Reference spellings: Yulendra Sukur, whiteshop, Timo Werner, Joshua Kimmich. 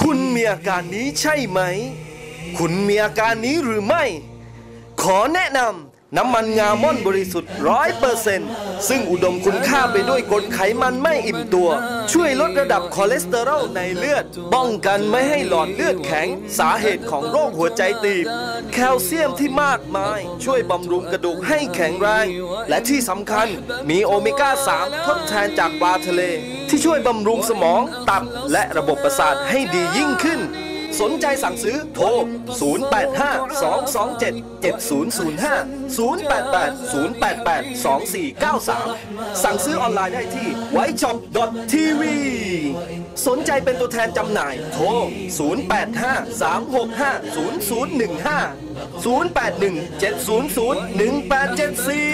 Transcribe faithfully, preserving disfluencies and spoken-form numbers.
คุณมีอาการนี้ใช่ไหมคุณมีอาการนี้หรือไม่ขอแนะนำน้ำมันงาม่อนบริสุทธิ์ ร้อยเปอร์เซ็นต์ ซึ่งอุดมคุณค่าไปด้วยกรดไขมันไม่อิ่มตัวช่วยลดระดับคอเลสเตอรอลในเลือดป้องกันไม่ให้หลอดเลือดแข็งสาเหตุของโรคหัวใจตีบแคลเซียมที่มากมายช่วยบำรุงกระดูกให้แข็งแรงและที่สำคัญมีโอเมก้าสามทดแทนจากปลาทะเลที่ช่วยบำรุงสมองตับและระบบประสาทให้ดียิ่งขึ้นสนใจสั่งซื้อโทร ศูนย์ แปด ห้า สอง สอง เจ็ด เจ็ด ศูนย์ ศูนย์ ห้า ศูนย์ แปด แปด ศูนย์ แปด แปด สอง สี่ เก้า สาม สั่งซื้อออนไลน์ได้ที่ ไวท์ช็อป ดอท ที วี สนใจเป็นตัวแทนจำหน่ายโทร ศูนย์ แปด ห้า สาม หก ห้า ศูนย์ ศูนย์ หนึ่ง ห้า ศูนย์ แปด หนึ่ง เจ็ด ศูนย์ ศูนย์ หนึ่ง แปด เจ็ด สี่